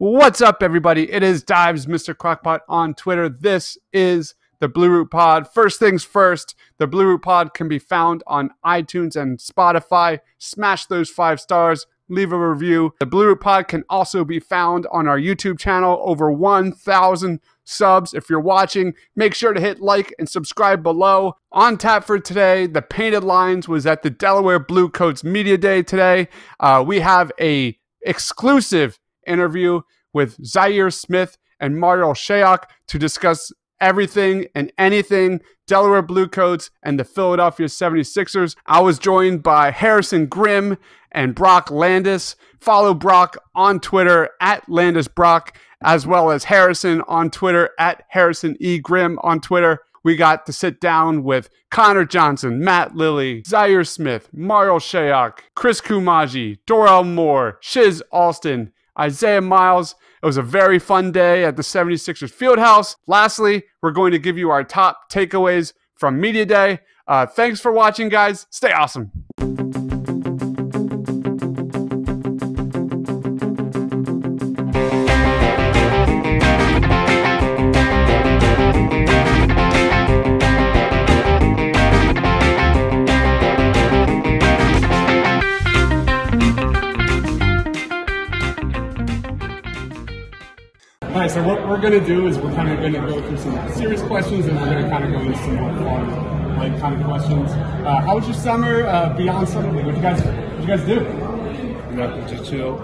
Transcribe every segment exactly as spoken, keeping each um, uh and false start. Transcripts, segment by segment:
What's up, everybody? It is Dives, Mister Crockpot on Twitter. This is the Blue Route Pod. First things first, the Blue Route Pod can be found on iTunes and Spotify. Smash those five stars. Leave a review. The Blue Route Pod can also be found on our YouTube channel. Over one thousand subs. If you're watching, make sure to hit like and subscribe below. On tap for today, the Painted Lines was at the Delaware Blue Coats Media Day today. Uh, we have an exclusive interview with Zhaire Smith and Marial Shayok to discuss everything and anything Delaware Blue Coats and the Philadelphia seventy-sixers. I was joined by Harrison Grimm and Brock Landis. Follow Brock on Twitter at LandisBrock, as well as Harrison on Twitter at Harrison E. Grimm on Twitter. We got to sit down with Connor Johnson, Matt Lilly, Zhaire Smith, Marial Shayok, Christ Koumadje, Doral Moore, Shizz Alston, Isaiah Miles. It was a very fun day at the seventy-sixers Fieldhouse. Lastly, we're going to give you our top takeaways from Media Day. Uh, thanks for watching, guys. Stay awesome. All right, so what we're going to do is we're kind of going to go through some serious questions, and we're going to kind of go into some more fun, like, kind of questions. Uh, how was your summer uh, beyond summer league? What you guys, what you guys do? Nothing, just chill.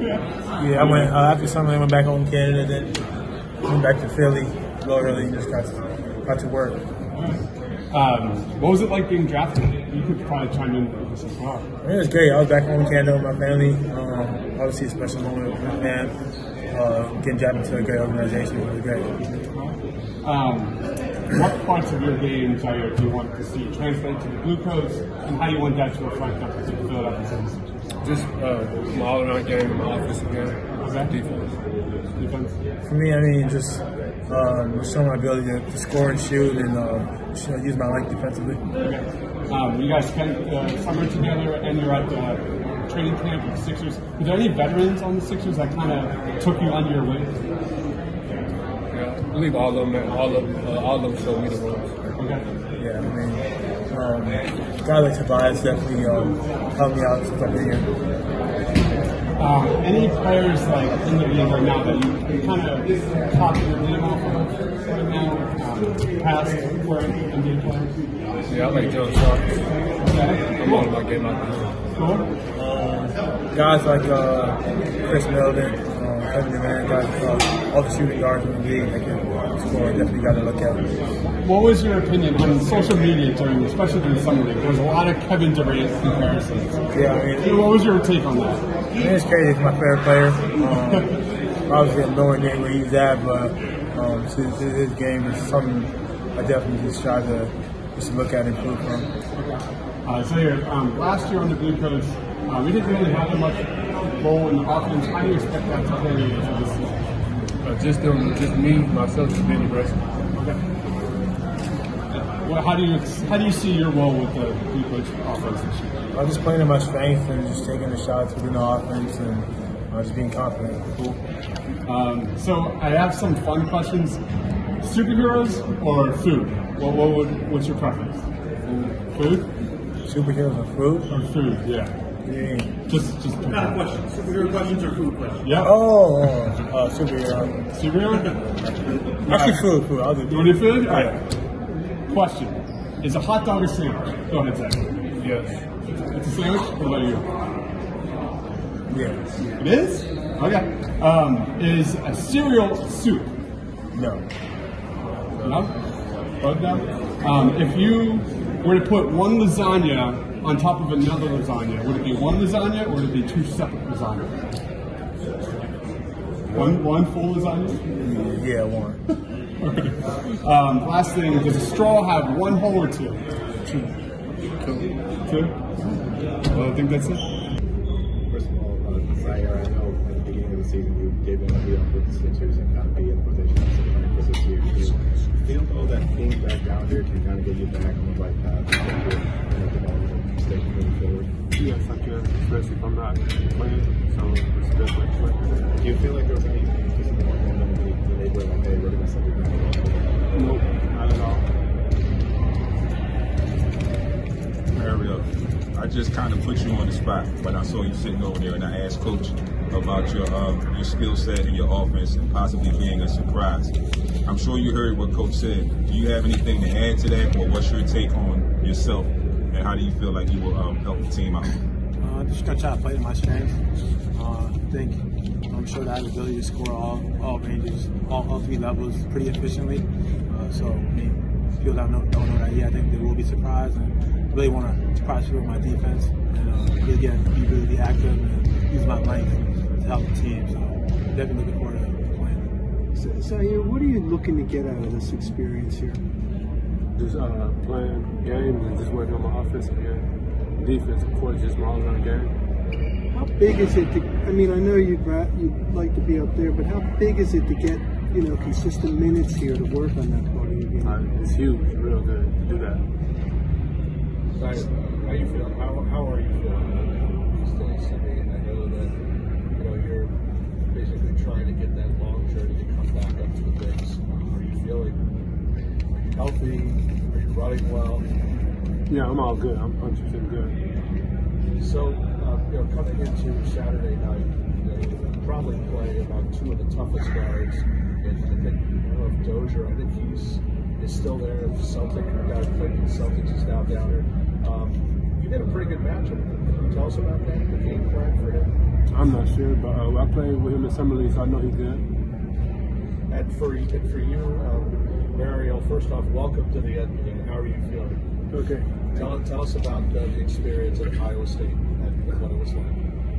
yeah. yeah, I went uh, after summer. I went back home to Canada, then went back to Philly, a little early, just got to, got to work. Right. Um, what was it like being drafted? You could probably chime in with this as well. It was great. I was back home in Canada with my family. Um, obviously, a special moment with my family. Uh, getting drafted to a great organization was really great. Um, what parts of your game, Zhaire, do you want to see translate to the Blue Coats, and how do you want that to reflect up to the Philadelphia seventy-sixers? Just uh, my all-around game, my offensive game, okay. defense. defense. For me, I mean, just uh, showing my ability to score and shoot, and uh, use my length defensively. Okay. Um, you guys spent the summer together, and you're at the training camp with the Sixers. Were there any veterans on the Sixers that kind of took you under your wing? Yeah, I believe all of them, man. All of them, uh, all of them showed me the ropes. Okay. Yeah, I mean, um, a guy like Tobias definitely um, helped me out since I've been here. Um, any players like in the game right now that you kind of talked to your name off of right now, um, past, current N B A players? Yeah, I like Joe Johnson. Okay. I'm all about getting out of the game. Cool. Um, guys like uh, Chris Milton, um, Kevin Durant, guys uh, all the shooting guards in the league that can score, definitely got to look at. What was your opinion on social media during, especially during summer league? There was a lot of Kevin Durant comparisons. Yeah, I mean, what was your take on that? I mean, it's crazy. He's my favorite player. Um, obviously, I'm knowing where he's at, but um, since his game is something I definitely just try to just look at and improve from. Uh, so here, um, last year on the Blue Coats, Uh, we didn't really have that much role in the offense. How do you expect that to play into this season? Uh, just, um, just me, myself, and Benny Bresson. Okay. Well, how do you how do you see your role with the Blue Coats offense this year? I'm just playing to my strength and just taking the shots within the offense and uh, just being confident. Cool. Um, so I have some fun questions. Superheroes or food? What, what would what's your preference? Food. Food? Superheroes or food? Or food? Yeah. Yeah. Just, just not questions. Superhero questions or food questions? Yeah. Oh, uh, superhero. Superhero? Actually, right. food, food. I'll do food. You want to do food? All right. Question: is a hot dog a sandwich? Go ahead, Zach. Yes. It's a sandwich? What about you? Yes. It is? Okay. Um, is a cereal soup? No. No? Both no? Um, if you were to put one lasagna on top of another lasagna, would it be one lasagna or would it be two separate lasagna? One, one full lasagna? Yeah, one. Okay. Um, last thing, does a straw have one hole or two? Two. Two? Two? Well, I think that's it. First of all, uh, Zhaire, I know at the beginning of the season you gave it a beat up with the Sixers and kind of be in position for this year. Do you feel though that being back down here can kind of get you back on the right path? Stay forward. Yes, I can express if I'm not playing, so it's definitely. Do you feel like there was any disappointment when they, when they were like, hey, we're going to send you back? Nope, not at all. Marial, I just kind of put you on the spot, but I saw you sitting over there and I asked Coach about your um, your skill set and your offense and possibly being a surprise. I'm sure you heard what Coach said. Do you have anything to add to that, or what's your take on yourself? And how do you feel like you will um, help the team out? Uh, just gonna try to play to my strengths. Uh, I think I'm sure that I have the ability to score all all ranges, all, all three levels pretty efficiently. Uh, so, I mean, people that don't know that yet, I think they will be surprised. And really want to surprise people with my defense and uh, really get be really be active and use my length to help the team. So, definitely looking forward to playing. So, Zhaire, what are you looking to get out of this experience here? Just uh, playing games and just working on my offense and defense, of course, just my own game. How big is it to, I mean, I know you'd, you'd like to be up there, but how big is it to get, you know, consistent minutes here to work on that part of your game? Uh, it's huge, real good to do that. So how are you feeling? How, how are you feeling? It's still Sunday, and I know that, you know, you're basically trying to get that long journey to come back up to the bigs. Are you feeling healthy? Are you running well? Yeah, I'm all good. I'm punching good. So, uh, you know, coming into Saturday night, you know, you'll probably play about two of the toughest guards. And I think, you know, if Dozier, I think he's is still there. If Celtic, the guy who played in Celtics is now down there. Um, you had a pretty good matchup. Can you tell us about that, the game plan for him? I'm not sure, but uh, I played with him in summer league, so I know he's good. And for, and for you, um, Marial, first off, welcome to the N B A. How are you feeling? Okay. Tell, tell us about uh, the experience at Iowa State and what it was like. I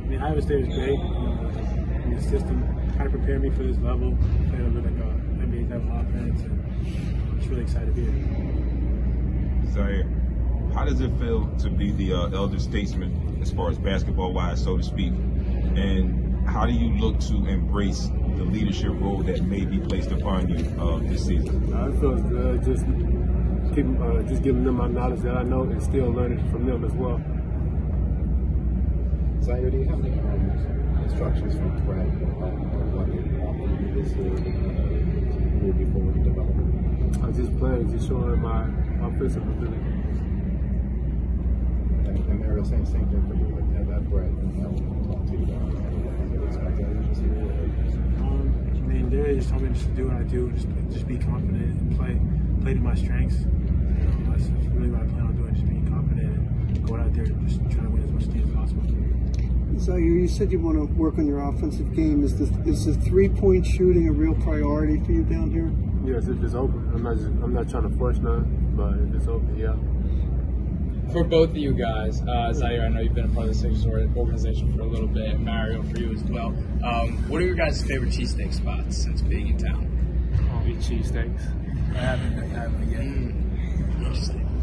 mean, Iowa State is great. Uh, the system kind of prepared me for this level. I played a little like an N B A level offense, and I'm just really excited to be here. Zhaire, how does it feel to be the uh, elder statesman as far as basketball-wise, so to speak? And how do you look to embrace the leadership role that may be placed upon you uh, this season? I feel good just, keep, uh, just giving them my knowledge that I know and still learning from them as well. Zhaire, do you have any instructions from Fred about what you want to do this year and moving forward in development? I just plan just showing my offensive ability. And Marial, same same thing for you. Have that breadth and that will talk to you about it. Um, I mean, they just told me just to do what I do, just just be confident and play, play to my strengths. You know, that's really what I plan on doing, just being confident and going out there and just trying to win as much games as possible. So you, you said you want to work on your offensive game. Is the is the three-point shooting a real priority for you down here? Yes, if it's open. I'm not just, I'm not trying to force none, but if it's open, yeah. For both of you guys, uh, Zhaire, I know you've been a part of the Sixers organization for a little bit, and Marial for you as well. Um, what are your guys' favorite cheesesteak spots since being in town? I'll eat cheesesteaks. I haven't had one yet. Mm.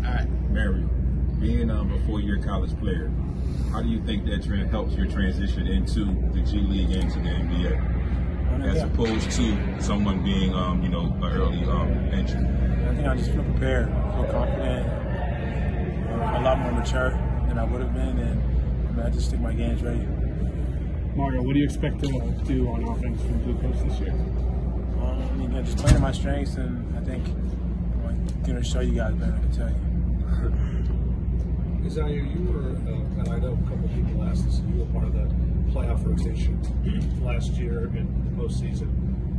All right, Marial, being um, a four-year college player, how do you think that trend helps your transition into the G League and to the N B A, as opposed to someone being, um, you know, an early um, entry? I think I just feel prepared, feel confident. A lot more mature than I would have been, and I, mean, I just think my game's ready. Marial, what do you expect to do on offense from Blue Coats this year? Um, I mean, yeah, just playing my strengths, and I think I'm going to show you guys better than I can tell you. Zhaire, you were, uh, and I know a couple of people asked this, you were part of the playoff rotation last year in the postseason.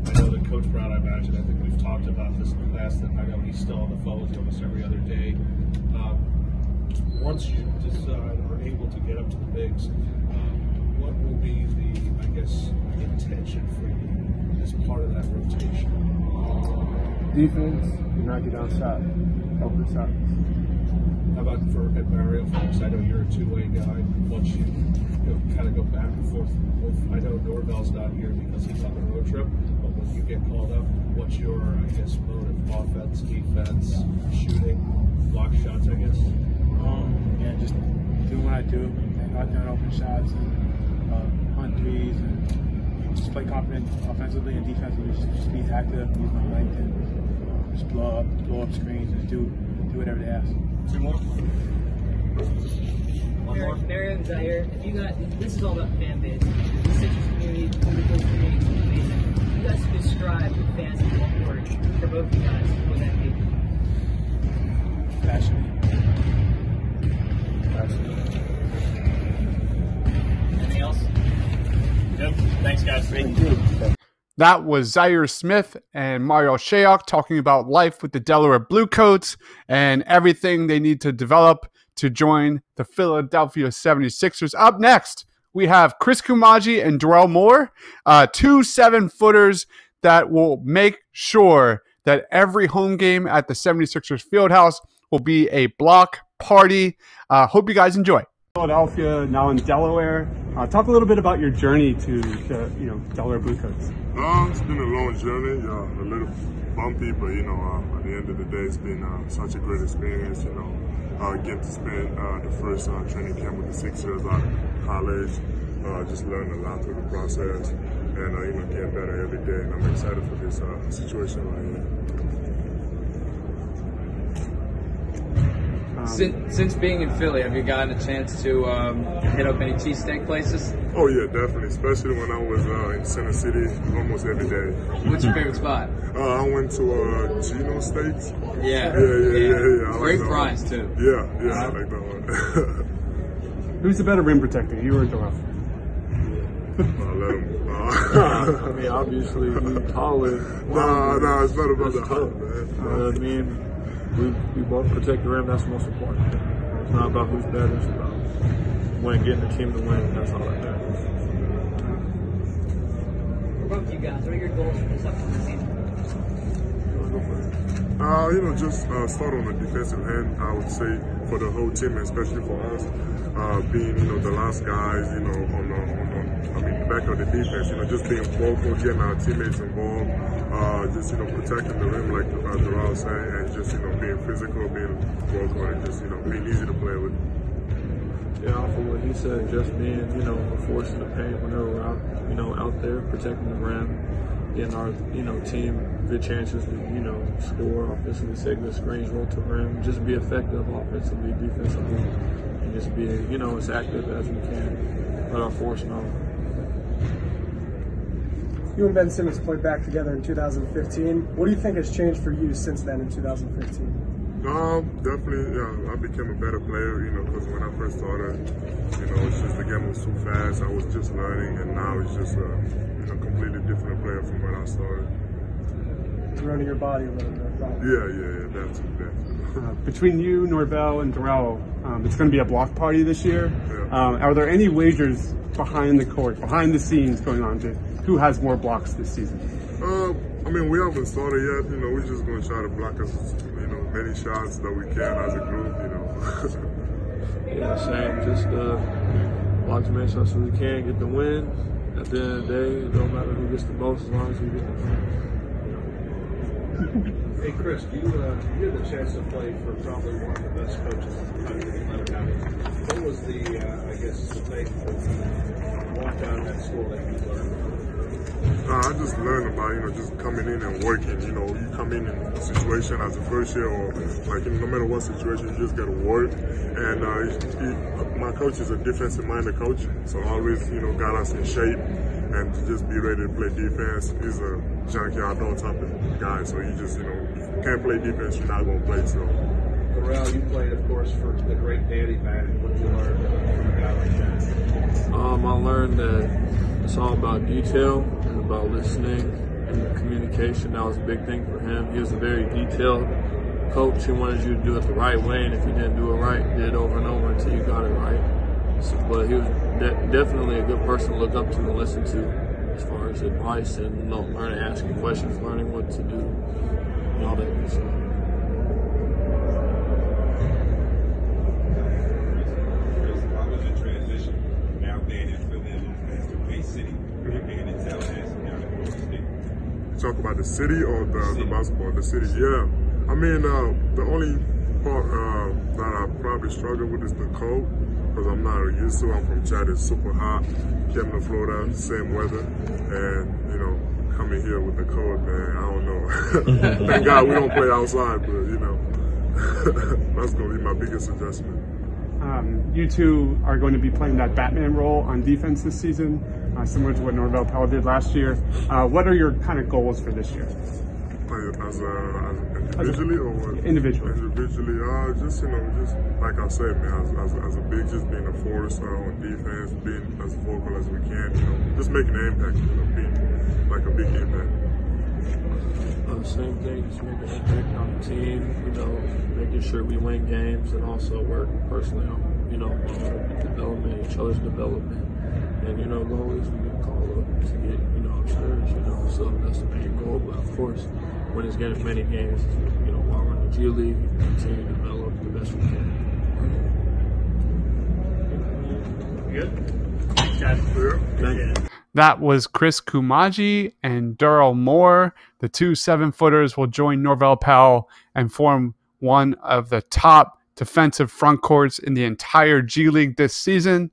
I know that Coach Brown, I imagine, I think we've talked about this in the past, that I know he's still on the phone almost every other day. Um, Once you decide or are able to get up to the bigs, um, what will be the, I guess, intention for you as part of that rotation? Defense, do not get outside, help the shots. How about for Marial, folks? I know you're a two-way guy. Once you, you know, kind of go back and forth, I know Norvell's not here because he's on a road trip, but when you get called up, what's your, I guess, motive? Offense, defense, shooting, block shots, I guess. Um, yeah, just do what I do, knock down open shots, and uh, hunt threes, and just play confident offensively and defensively. Just, just be active, use my length, and uh, just blow up, blow up screens, and do do whatever they ask. Two more. One more. Marial and Zhaire, if you guys, this is all about fan base. The Sixers community, the Bulls community, amazing. You guys could describe the fans in one word for both you guys. What would that be? Passionate. Passionate. Anything else? Yep. Thanks, guys. Thank you. That was Zhaire Smith and Marial Shayok talking about life with the Delaware Blue Coats and everything they need to develop to join the Philadelphia seventy-sixers. Up next, we have Christ Koumadje and Doral Moore, uh, two seven-footers that will make sure that every home game at the seventy-sixers Fieldhouse will be a block party. Uh, hope you guys enjoy. Philadelphia, now in Delaware. Uh, talk a little bit about your journey to the, you know, Delaware Blue Coats. Um, it's been a long journey, uh, a little bumpy, but you know, um, at the end of the day, it's been uh, such a great experience. You know, uh, getting to spend uh, the first uh, training camp with the Sixers out of college, uh, just learning a lot through the process, and uh, you know, getting better every day. And I'm excited for this uh, situation right here. Um, since, since being in Philly, have you gotten a chance to um, hit up any cheesesteak places? Oh yeah, definitely. Especially when I was uh, in Center City almost every day. What's your favorite spot? Uh, I went to uh, Gino Steaks. Yeah. Yeah, yeah, yeah. yeah, yeah. Great like fries too. Yeah, yeah, uh, I like that one. Who's the better rim protector, you or Doral? I love him. Uh, I mean, obviously, he's taller. Nah, nah, it's not about the height, man. Uh, I mean, We, we both protect the rim. That's the most important. It's not about who's better. It's about when getting the team to win. That's all that matters. What about you guys? What are your goals for this upcoming season? Uh, you know, just uh, start on the defensive end. I would say for the whole team, especially for us, uh, being you know the last guys, you know, on the, on the I mean, the back of the defense. You know, just being vocal, getting our teammates involved. Uh, just, you know, protecting the rim, like uh, Doral said, and just, you know, being physical, being vocal, and just, you know, being easy to play with. Yeah, off of what he said, just being, you know, a force in the paint whenever we're out, you know, out there, protecting the rim, getting our, you know, team good chances to, you know, score offensively, setting the screens, roll to rim, just be effective offensively, defensively, and just be, you know, as active as we can, let our force know. You and Ben Simmons played back together in two thousand fifteen. What do you think has changed for you since then in two thousand fifteen? Um, definitely, yeah, I became a better player, you know, because when I first started, you know, it's just the game was too fast. I was just learning, and now it's just a, you know, completely different player from when I started. Running your body a little bit. Right? Yeah, yeah, yeah, that's it. uh, between you, Norvell, and Doral, um, it's going to be a block party this year. Yeah. Um, are there any wagers behind the court, behind the scenes going on to who has more blocks this season? Uh, I mean, we haven't started yet. You know, we're just going to try to block as, you know, many shots that we can as a group, you know. Yeah, same. Just uh, block as many shots as we can, get the win. At the end of the day, it don't matter who gets the most as long as we get the win. Hey, Chris, you, uh, you had the chance to play for probably one of the best coaches in the country in Atlanta County. What was the, uh, I guess, the thing that walked out of that school that you learned? Uh, I just learned about, you know, just coming in and working. You know, you come in in a situation as a first year or, like, no matter what situation, you just got to work. And uh, he, he, my coach is a defensive-minded coach, so always, you know, got us in shape. And to just be ready to play defense. He's a junkyard dog type of guy, so you just, you know, if you can't play defense, you're not going to play, so. Doral, you played, of course, for the great Danny Manning. What did you learn from a guy like that? Um, I learned that it's all about detail and about listening and communication. That was a big thing for him. He was a very detailed coach. He wanted you to do it the right way, and if you didn't do it right, did it over and over until you got it right. So, but he was de definitely a good person to look up to and listen to as far as advice and, you know, learning, asking questions, learning what to do, and all that good stuff. Chris, how was the transition now being in Philly, a faster-paced city, and being in Tallahassee now in North State? You talk about the city or the, city. the basketball? The city, yeah. I mean, uh, the only part uh, that I probably struggle with is the cold. Because I'm not used to, I'm from Chad, it's super hot. Came to Florida, same weather, and, you know, coming here with the cold, man, I don't know. Thank God we don't play outside, but, you know, that's going to be my biggest adjustment. Um, you two are going to be playing that Batman role on defense this season, uh, similar to what Norvell Powell did last year. Uh, what are your kind of goals for this year? As a, as individually or what? Individually. Individually, uh, just, you know, just like I said, man, as, as, as a big, just being a force uh, on defense, being as vocal as we can, you know, just making an impact, you know, being like a big impact. Uh, same thing, just making an impact on the team, you know, making sure we win games and also work personally on, you know, development, each other's development. And, you know, goalies, we get called up to get, you know, upstairs, you know, so that's the main goal. But, of course, when it's getting many games, you know, while we're in the G League, continue to develop the best we can. You good? Thanks, guys. Thank you. That was Christ Koumadje and Doral Moore. The two seven-footers will join Norvell Powell and form one of the top defensive front courts in the entire G League this season.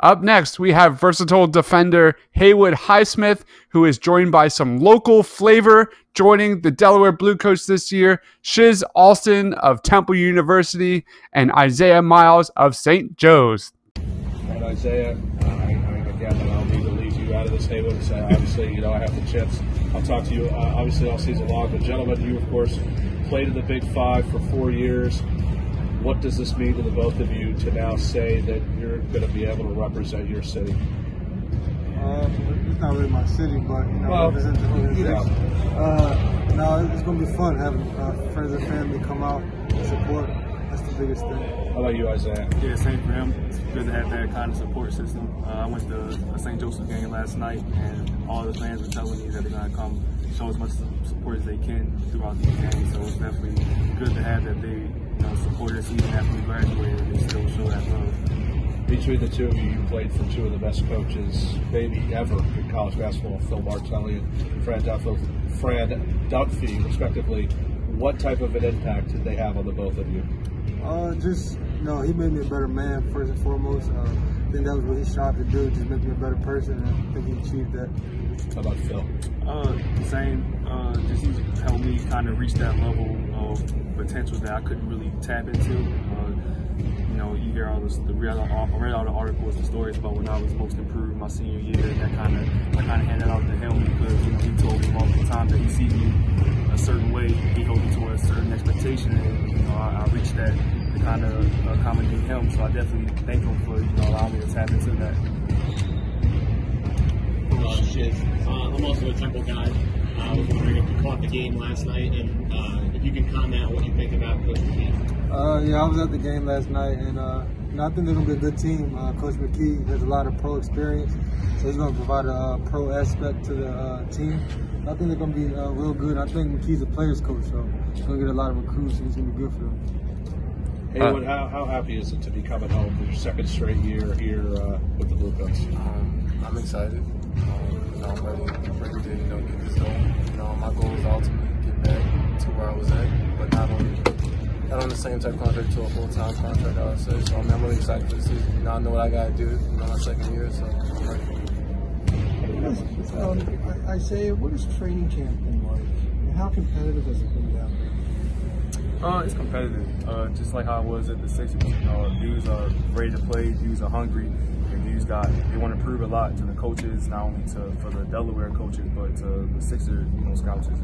Up next, we have versatile defender Haywood Highsmith, who is joined by some local flavor joining the Delaware Blue Coats this year, Shizz Alston of Temple University and Isaiah Miles of Saint Joe's. Right, Isaiah, I, I, I gather I'll need to lead you out of this, Haywood. So obviously, you know, I have the chips. I'll talk to you, uh, obviously, all season long. But gentlemen, you, of course, played in the Big Five for four years. What does this mean to the both of you to now say that you're going to be able to represent your city? Um, it's not really my city, but, you know, well, represent the whole yeah. uh, No, it's going to be fun having uh, friends and family come out and support. That's the biggest thing. How about you, Isaiah? Yeah, same for him. It's good to have that kind of support system. Uh, I went to a Saint Joseph's game last night, and all the fans were telling me that they're going to come show as much support as they can throughout the game. So it's definitely good to have that they You know, support us even after we graduated and still show that love. Between the two of you, you played for two of the best coaches maybe ever in college basketball, Phil Martelli and Fran Duffy, Fran Duffy, respectively. What type of an impact did they have on the both of you? Uh, just, you know, he made me a better man, first and foremost. Uh, I think that was what he strived to do, just make me a better person, and I think he achieved that. How about Phil? Uh, same. Uh, just he helped me kind of reach that level of potential that I couldn't really tap into. Uh, you know, you hear all this, the read all, read all the articles and stories about when I was most improved my senior year, and that kind of, I kind of handed out to him because, you know, he told me multiple times that he sees me a certain way, he holds me to a certain expectation, and, you know, I, I reached that to kind of accommodate him. So I definitely thank him for, you know, allowing me to tap into that. Uh, Shizz, uh, I'm also a Temple guy. Uh, I was wondering if you caught the game last night, and uh, if you can comment on what you think about Coach McKee. Uh, yeah, I was at the game last night, and uh, you know, I think they're going to be a good team. Uh, Coach McKee has a lot of pro experience, so he's going to provide a uh, pro aspect to the uh, team. I think they're going to be uh, real good. I think McKee's a players coach, so he's going to get a lot of recruits, and he's going to be good for them. Hey, uh, how, how happy is it to be coming home for your second straight year here uh, with the Blue Coats? Um, I'm excited. Um, you know, I'm ready, ready to, you know, get this going. You know, my goal is ultimately to get back to where I was at, but not on, not on the same type of contract to a full-time contract, I would say. So, I mean, I'm really excited for the season. You know, I know what I got to do, you know, my second year, so I'm ready. Um, Isaiah, what has training camp been like? And how competitive has it been down there? Uh, it's competitive, uh, just like how I was at the Sixers. You know, dudes are ready to play, dudes are hungry, and dudes got, they want to prove a lot to the coaches, not only to for the Delaware coaches, but to the Sixers, you know, scouts and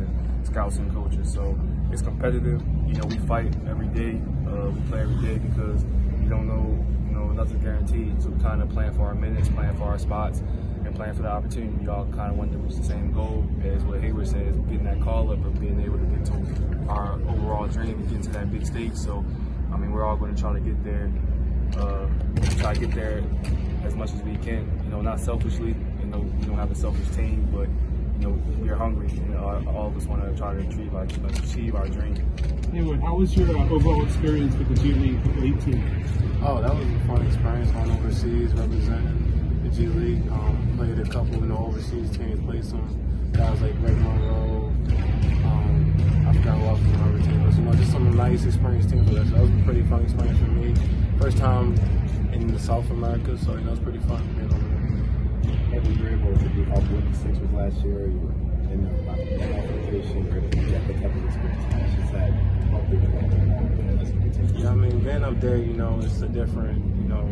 scouts and coaches. So it's competitive. You know, we fight every day, uh, we play every day because we don't know, you know, nothing's guaranteed. So we're kind of playing for our minutes, playing for our spots, and playing for the opportunity. We all kind of want to reach the same goal as what Hayward says, getting that call up and being able to get to our overall dream and get to that big stage. So, I mean, we're all going to try to get there, uh, try to get there as much as we can. You know, not selfishly. You know, we don't have a selfish team, but, you know, we're hungry. You know, all of us want to try to achieve our, achieve our dream. Anyway, how was your uh, overall experience with the G League eighteen? Oh, that was a fun experience. Going overseas, representing the G League. Um, played a couple of, you know, overseas teams. Played some guys like Ray Monroe. Um, I forgot who else was on the team. But, you know, just some nice experience team with us. That was a pretty fun experience for me. First time in South America, so, you know, it's pretty fun being over there. Every year, what did you help with the Sixers last year? Or you were in the application, or did you get the type of experience? How much is that Yeah, I mean, being up there, you know, it's a different, you know,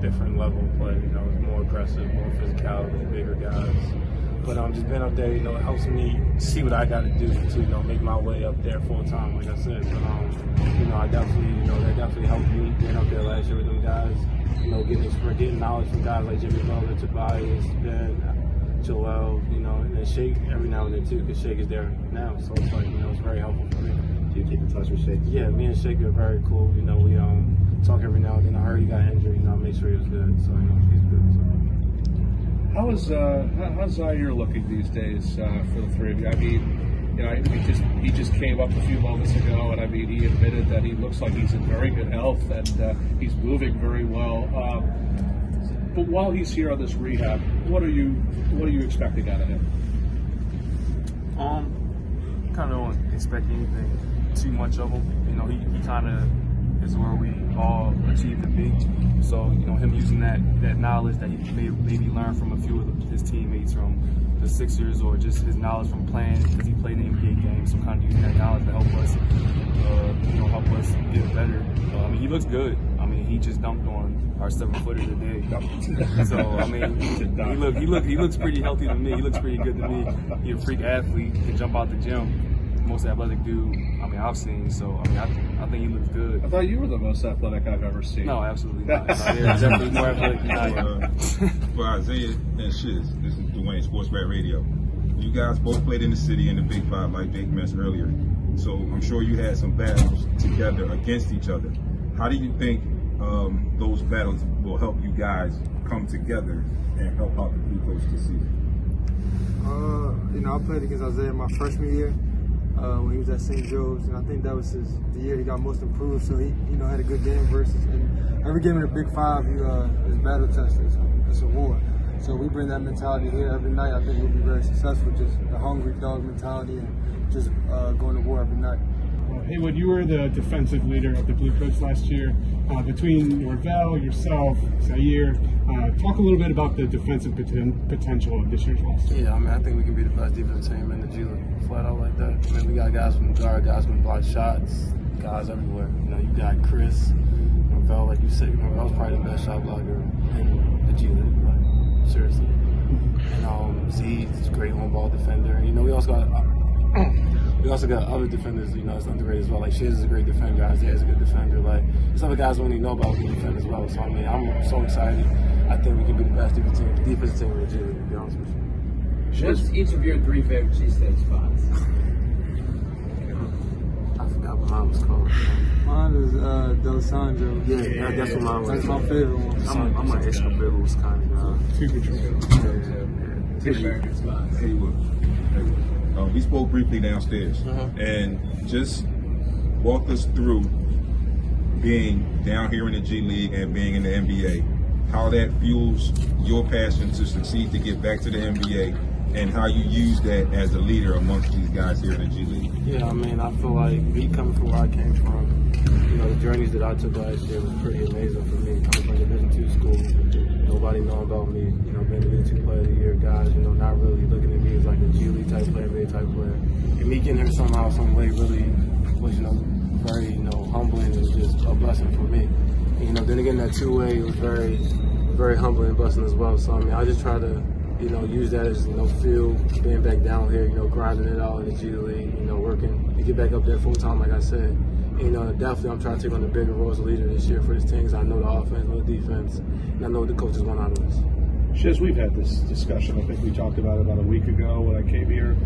different level of play. You know, it's more aggressive, more physicality, bigger guys. But um, just being up there, you know, it helps me see what I got to do to, you know, make my way up there full time, like I said. But, um, you know, I definitely, you know, that definitely helped me being up there last year with them guys. You know, getting getting knowledge from guys like Jimmy Butler, Tobias, Ben, Joel, you know, and then Shake every now and then too, because Shake is there now. So it's like, you know, it's very helpful for me. Do you keep in touch with Shake? Yeah, me and Shake are very cool. You know, we um talk every now and then. I heard he got injured, you know, I make sure he was good. So, you know, he's good. So. How is uh, how's Zhaire looking these days uh, for the three of you? I mean, you know, he just he just came up a few moments ago, and I mean, he admitted that he looks like he's in very good health and uh, he's moving very well. Uh, but while he's here on this rehab, what are you what are you expecting out of him? Um, kind of don't expect anything too much of him. You know, he, he kind of. is where we all achieve to be. So, you know, him using that that knowledge that he may, maybe learned from a few of the, his teammates from the Sixers, or just his knowledge from playing, because he played an N B A game, so kind of using that knowledge to help us, uh, you know, help us get better. Uh, I mean, he looks good. I mean, he just dunked on our seven-footer today. So, I mean, he, look, he, look, he looks pretty healthy to me. He looks pretty good to me. He's a freak athlete. He can jump out the gym. Most athletic dude I mean I've seen, so I mean I, th- I think he looks good. I thought you were the most athletic I've ever seen. No, absolutely not. Zhaire is definitely more athletic than I am. For, uh, for Isaiah and Shizz, this is Dwayne, Sports Rat Radio. You guys both played in the city in the Big Five, like Jake mentioned earlier. So I'm sure you had some battles together against each other. How do you think um, those battles will help you guys come together and help out the Blue Coats this season? Uh, you know, I played against Isaiah my freshman year. Uh, when he was at Saint Joe's, and I think that was his the year he got most improved. So he, you know, had a good game versus. And every game in the Big Five, you uh, is battle tested. It's, it's a war. So we bring that mentality here every night. I think we'll be very successful. Just the hungry dog mentality and just uh, going to war every night. Haywood, you were the defensive leader of the Blue Coats last year. Uh, between Norvell, yourself, Zhaire, uh, talk a little bit about the defensive poten- potential of this year's roster. Yeah, I mean, I think we can be the best defensive team in the G League, flat out like that. I mean, we got guys from the guard, guys from block shots, guys everywhere. You know, you got Chris, Norvell, like you said, Norvell's probably the best shot blocker in the G League, like, seriously. And um, Z is a great home ball defender. And, you know, we also got. Uh, We also got other defenders, you know, it's underrated as well. Like, Shizz is a great defender, Isaiah is a good defender. Like, some other guys don't even know about who we defend as well. So, I mean, I'm so excited. I think we can be the best defensive team, defensive team in the G League, to be honest with you. What's each of your three favorite cheesesteak spots? I forgot what mine was called. Mine is uh, Del Sandro. Yeah, yeah, yeah, that's what mine was. That's my favorite one. I'm, I'm an Escobedos kind of guy. Two American spots. Haywood. Uh, we spoke briefly downstairs, uh-huh. and just walk us through being down here in the G League and being in the N B A, how that fuels your passion to succeed, to get back to the N B A, and how you use that as a leader amongst these guys here in the G League. Yeah, I mean, I feel like me coming from where I came from, you know, the journeys that I took last year was pretty amazing for me. Coming from Division two school, nobody knowing about me, you know, being the Division two player of the year, guys, you know, not really looking at me as like a G League type player, N B A type player. And me getting here somehow, some way really was, you know, very, you know, humbling. It was just a blessing for me. And, you know, then again, that two-way, it was very, very humbling and blessing as well. So, I mean, I just try to, you know, use that as, you know, feel being back down here, you know, grinding it all in the G League, you know, working to get back up there full time, like I said. You know, definitely I'm trying to take on the bigger role as a leader this year for this team, because I know the offense, know the defense, and I know what the coaches want out of us. Shizz, we've had this discussion. I think we talked about it about a week ago when I came here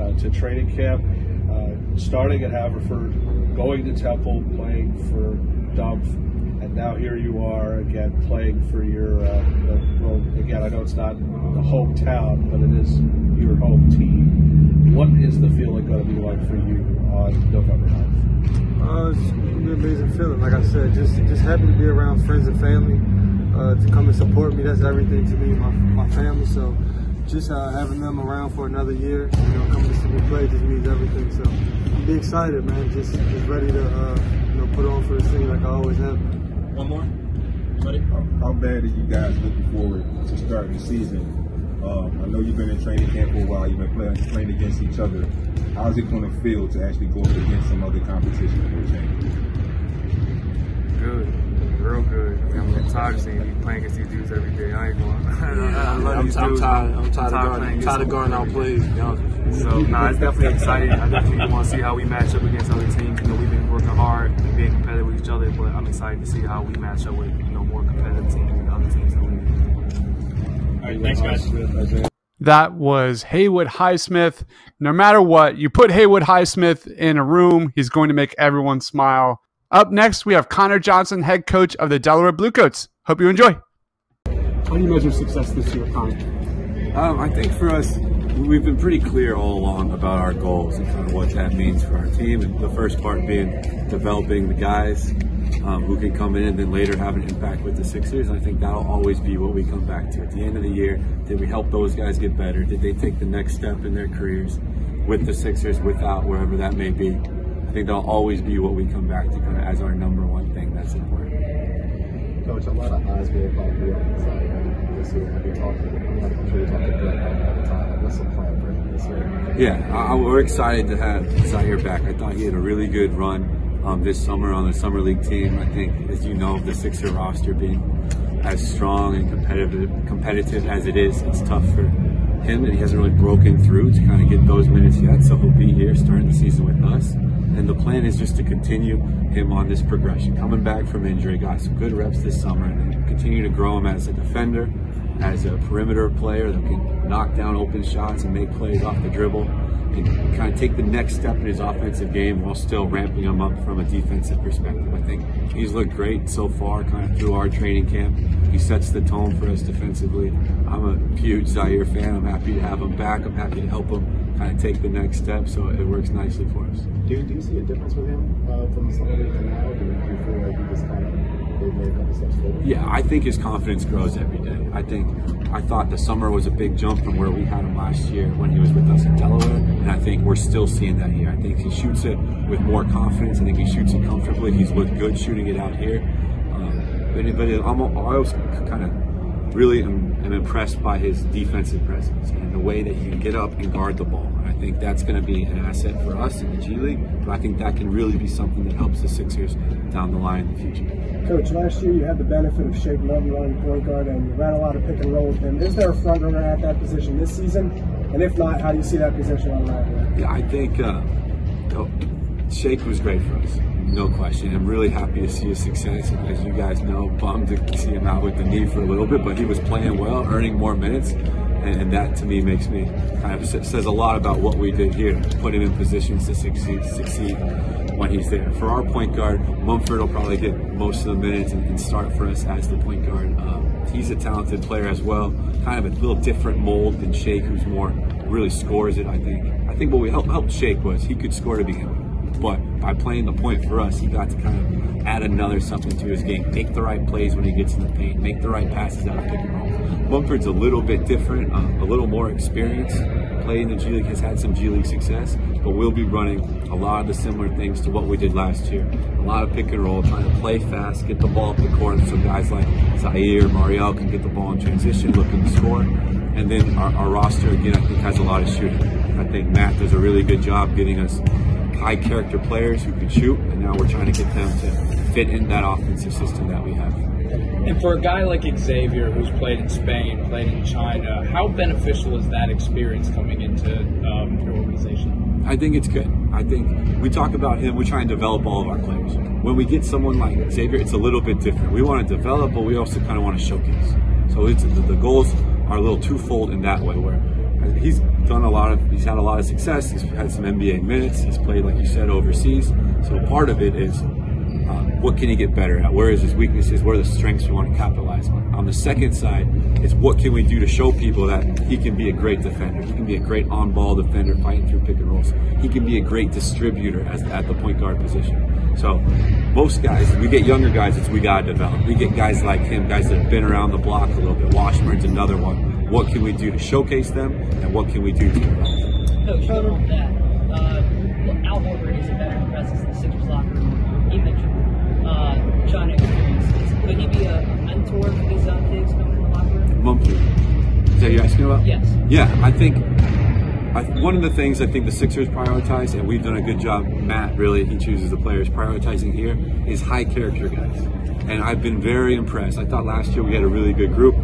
uh, to training camp. Uh, starting at Haverford, going to Temple, playing for Dump, and now here you are again playing for your, uh, well, again, I know it's not the hometown, but it is your home team. What is the feeling going to be like for you on November ninth? Uh, it's an amazing feeling. Like I said, just just happy to be around friends and family uh, to come and support me. That's everything to me, my my family. So just uh, having them around for another year, you know, coming to see me play just means everything. So I'm be excited, man. Just just ready to uh, you know, put on for the scene like I always have. One more. You ready? How, how bad are you guys looking forward to starting the season Um, I know you've been in training camp for a while. You've been playing, playing against each other. How's it going to feel to actually go up against some other competition for a change? Good, real good. I mean, I'm getting tired of seeing you playing against these dudes every day. I ain't going. I love I'm, these I'm, dudes. I'm tired. I'm tired, tired of guarding. I'm tired of guarding our plays. Yeah. So, nah, it's definitely exciting. I definitely want to see how we match up against other teams. You know, we've been working hard and being competitive with each other, but I'm excited to see how we match up with you know more competitive teams and other teams. Thanks, guys. That was Haywood Highsmith. No matter what, you put Haywood Highsmith in a room, he's going to make everyone smile. Up next, we have Connor Johnson, head coach of the Delaware Blue Coats. Hope you enjoy. How do you measure success this year, Connor? Um, I think for us, we've been pretty clear all along about our goals and kind of what that means for our team. And the first part being developing the guys Um, who can come in and then later have an impact with the Sixers. I think that'll always be what we come back to at the end of the year. Did we help those guys get better? Did they take the next step in their careers with the Sixers, without, wherever that may be? I think that'll always be what we come back to kind of as our number one thing that's important. Coach, a lot of eyes being about the outside this year. Have you talked to I'm sure you talked to Greg at the time. What's the plan for him this year? Yeah, I, we're excited to have Zhaire back. I thought he had a really good run Um, this summer on the summer league team. I think, as you know, the Sixer roster being as strong and competitive competitive as it is, it's tough for him, and he hasn't really broken through to kind of get those minutes yet. So he'll be here starting the season with us, and the plan is just to continue him on this progression. Coming back from injury, got some good reps this summer, and then continue to grow him as a defender, as a perimeter player that can knock down open shots and make plays off the dribble, and kind of take the next step in his offensive game while still ramping him up from a defensive perspective. I think he's looked great so far, kind of through our training camp. He sets the tone for us defensively. I'm a huge Zhaire fan. I'm happy to have him back. I'm happy to help him kind of take the next step, so it works nicely for us. Do you, do you see a difference with him uh, from somebody to now? Or do you feel like he just kind of... Yeah, I think his confidence grows every day. I think I thought the summer was a big jump from where we had him last year when he was with us in Delaware, and I think we're still seeing that here. I think he shoots it with more confidence. I think he shoots it comfortably. He's looked good shooting it out here. Um, but but I'm always kind of really am, am impressed by his defensive presence and the way that he can get up and guard the ball. And I think that's going to be an asset for us in the G League, but I think that can really be something that helps the Sixers down the line in the future. Coach, last year you had the benefit of Shake Milton running point guard, and you ran a lot of pick and roll with him. Is there a front runner at that position this season? And if not, how do you see that position on that? Yeah, I think uh, Shake was great for us, no question. I'm really happy to see his success. As you guys know, bummed to see him out with the knee for a little bit, but he was playing well, earning more minutes. And that, to me, makes me kind of says a lot about what we did here, put him in positions to succeed, succeed when he's there. For our point guard, Munford will probably get most of the minutes and, and start for us as the point guard. Um, he's a talented player as well, kind of a little different mold than Shake, who's more really scores it, I think. I think what we helped, helped Shake was he could score to begin with, but by playing the point for us, he got to kind of add another something to his game, make the right plays when he gets in the paint, make the right passes out of pick and roll. Mumford's a little bit different, um, a little more experienced, played in the G League, has had some G League success, but we'll be running a lot of the similar things to what we did last year. A lot of pick and roll, trying to play fast, get the ball up the court so guys like Zhaire, Marial can get the ball in transition, looking to score. And then our, our roster, again, I think has a lot of shooting. I think Matt does a really good job getting us high character players who can shoot, and now we're trying to get them to fit in that offensive system that we have. And for a guy like Xavier, who's played in Spain, played in China, how beneficial is that experience coming into um, your organization? I think it's good. I think we talk about him, we try and develop all of our players. When we get someone like Xavier, it's a little bit different. We want to develop, but we also kind of want to showcase. So it's, the goals are a little twofold in that way, where he's done a lot of, he's had a lot of success, he's had some N B A minutes, he's played, like you said, overseas. So part of it is, Um, what can he get better at? Where is his weaknesses? Where are the strengths we want to capitalize on? On the second side, it's what can we do to show people that he can be a great defender. He can be a great on-ball defender fighting through pick and rolls. He can be a great distributor as at the point guard position. So most guys, we get younger guys, it's we got to develop. We get guys like him, guys that have been around the block a little bit. Washburn's another one. What can we do to showcase them, and what can we do to develop them? Coach, on that, uh, Al Horford is a veteran presence in the Sixers locker room. He mentioned Uh, China experience. Could he be a mentor for these young kids coming to the locker room? Mumford. that you're asking about? Yes. Yeah, I think I, one of the things I think the Sixers prioritize, and we've done a good job, Matt really, he chooses the players, prioritizing here, is high character guys. And I've been very impressed. I thought last year we had a really good group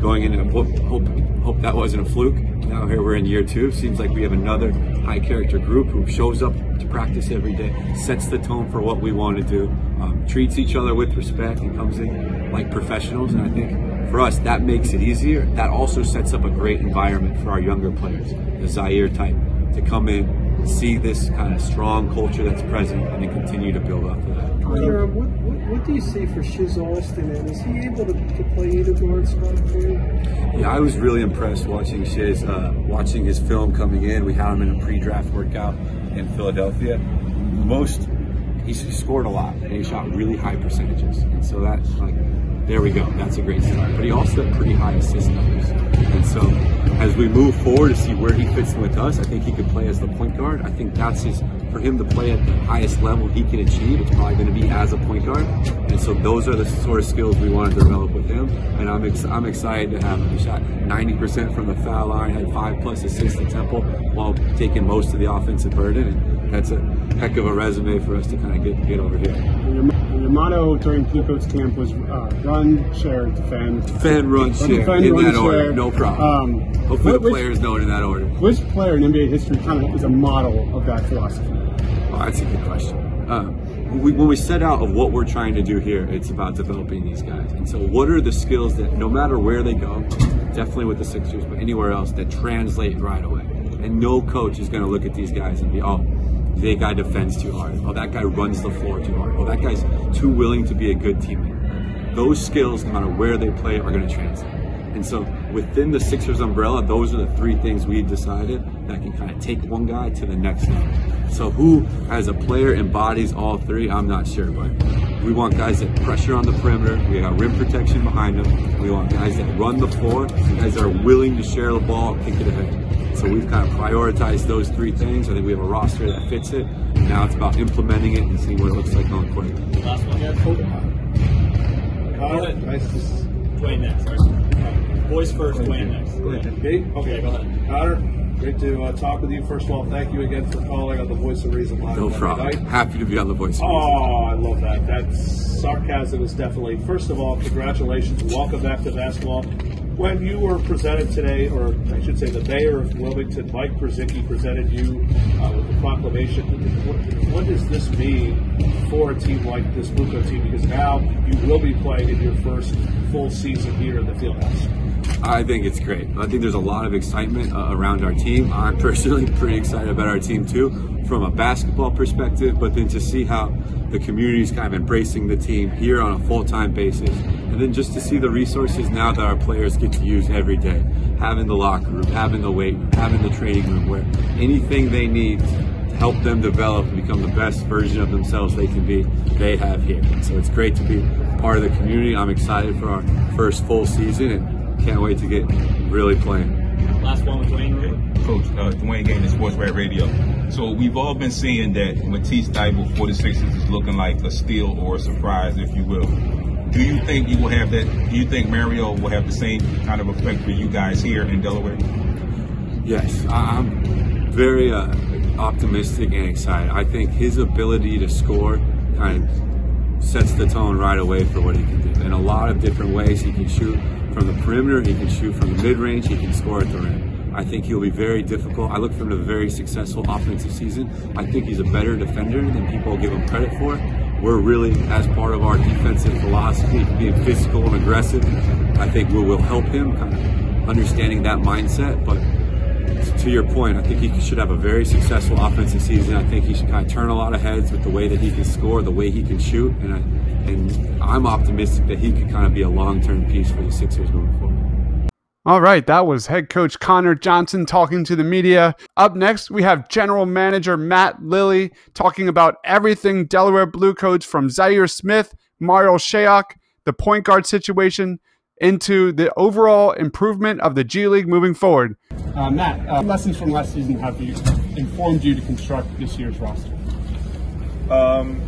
going in, and hope, hope, hope that wasn't a fluke. Now here we're in year two. Seems like we have another high character group who shows up to practice every day, sets the tone for what we want to do, um, treats each other with respect, and comes in like professionals. And I think for us, that makes it easier. That also sets up a great environment for our younger players, the Zhaire type, to come in, see this kind of strong culture that's present, and then continue to build off of that. Connor, what, what, what do you see for Shizz Alston? And is he able to, to play either guard spot for you? Yeah, I was really impressed watching Shizz, uh, watching his film coming in. We had him in a pre-draft workout in Philadelphia. Most, he scored a lot, and he shot really high percentages. And so that's like, there we go, that's a great start. But he also had pretty high assist numbers. And so as we move forward to see where he fits in with us, I think he could play as the point guard. I think that's his, for him to play at the highest level he can achieve, it's probably going to be as a point guard. And so those are the sort of skills we want to develop with him. And I'm ex- I'm excited to have him. He shot ninety percent from the foul line, had five plus assists at Temple while taking most of the offensive burden. And that's a heck of a resume for us to kind of get, get over here. The motto during Blue Coats camp was uh, run, share, defend. Defend, run, share. Defend, in run, that share. Order, no problem. Um, Hopefully what, the players which, know it in that order. Which player in N B A history kind of is a model of that philosophy? Oh, that's a good question. Uh, we, when we set out of what we're trying to do here, it's about developing these guys. And so what are the skills that, no matter where they go, definitely with the Sixers, but anywhere else, that translate right away? And no coach is going to look at these guys and be, oh, that guy defends too hard. Oh, that guy runs the floor too hard. Oh, that guy's too willing to be a good teammate. Those skills, no matter where they play, are going to translate. And so within the Sixers umbrella, those are the three things we've decided that can kind of take one guy to the next level. So who, as a player, embodies all three, I'm not sure, but we want guys that pressure on the perimeter. We got rim protection behind them. We want guys that run the floor, guys that are willing to share the ball, kick it ahead. So we've kind of prioritized those three things. I think we have a roster that fits it. And now it's about implementing it and seeing what it looks like going forward. Last one. Yeah, cool. uh, nice to see Dwayne next. Right? Boys first, Dwayne next. Okay. Okay, go ahead. Connor, great to uh, talk with you. First of all, thank you again for calling on the Voice of Reason Live. No problem. Tonight. Happy to be on the Voice of Reason. Oh, I love that. That sarcasm is definitely. First of all, congratulations. Welcome back to basketball. When you were presented today, or I should say the mayor of Wilmington, Mike Perzicke, presented you uh, with the proclamation, what, what does this mean for a team like this Blue Coat team? Because now you will be playing in your first full season here in the Fieldhouse. I think it's great. I think there's a lot of excitement uh, around our team. I'm personally pretty excited about our team too, from a basketball perspective, but then to see how the community is kind of embracing the team here on a full-time basis. And then just to see the resources now that our players get to use every day, having the locker room, having the weight room, having the training room, where anything they need to help them develop and become the best version of themselves they can be, they have here. And so it's great to be part of the community. I'm excited for our first full season and can't wait to get really playing. Last one with Dwayne. Coach uh, Dwayne Gaines, Sports Red Radio. So we've all been seeing that Matisse Thybulle for the Sixers is looking like a steal or a surprise, if you will. Do you think you will have that? Do you think Mario will have the same kind of effect for you guys here in Delaware? Yes, I'm very uh, optimistic and excited. I think his ability to score kind of sets the tone right away for what he can do in a lot of different ways. He can shoot from the perimeter, he can shoot from the mid-range, he can score at the rim. I think he'll be very difficult. I look for him to a very successful offensive season. I think he's a better defender than people give him credit for. We're really, as part of our defensive philosophy, being physical and aggressive, I think we will help him kind of understanding that mindset. But to your point, I think he should have a very successful offensive season. I think he should kind of turn a lot of heads with the way that he can score, the way he can shoot. And, I, and I'm optimistic that he could kind of be a long-term piece for the Sixers going forward. All right, that was head coach Connor Johnson talking to the media. Up next, we have general manager Matt Lilly talking about everything Delaware Blue Coats, from Zhaire Smith, Marial Shayok, the point guard situation, into the overall improvement of the G League moving forward. Uh, Matt, uh, lessons from last season have you informed you to construct this year's roster? Um,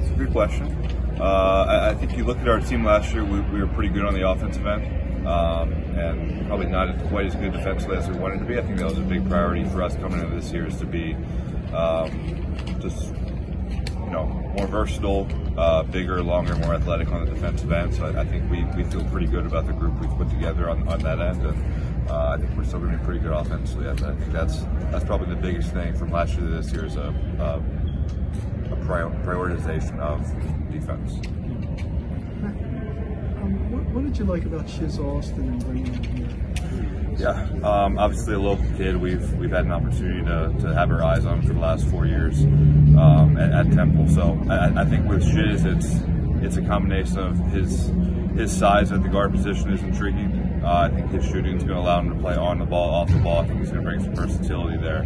it's a good question. Uh, I, I think you looked at our team last year, we, we were pretty good on the offensive end. um, and probably not quite as good defensively as we wanted to be. I think that was a big priority for us coming into this year, is to be um, just you know more versatile, uh, bigger, longer, more athletic on the defensive end. So I, I think we, we feel pretty good about the group we've put together on, on that end. And, Uh, I think we're still going to be pretty good offensively. I, I think that's that's probably the biggest thing from last year to this year, is a, a, a prior, prioritization of defense. Um, what, what did you like about Shizz Alston and bringing him here? Yeah, um, obviously a local kid. We've we've had an opportunity to, to have our eyes on him for the last four years um, at, at Temple. So I, I think with Shizz, it's it's a combination of his his size at the guard position is intriguing. Uh, I think his shooting is going to allow him to play on the ball, off the ball. I think he's going to bring some versatility there.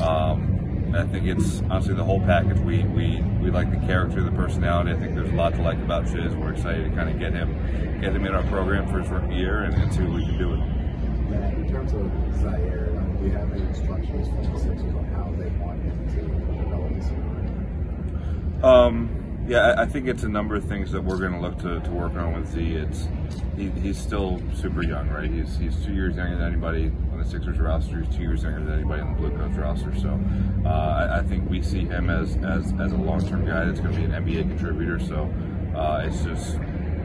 Um, and I think it's honestly the whole package. We we we like the character, the personality. I think there's a lot to like about Shizz. We're excited to kind of get him, get him in our program for his rookie year, and, and see what we can do with him. Yeah, in terms of Zhaire, do you have any instructions from the Sixers on how they want him to develop this year? Um. Yeah, I think it's a number of things that we're going to look to, to work on with Z. It's he, he's still super young, right? He's he's two years younger than anybody on the Sixers roster. He's two years younger than anybody on the Blue Coats roster. So uh, I, I think we see him as as, as a long-term guy that's going to be an N B A contributor. So uh, it's just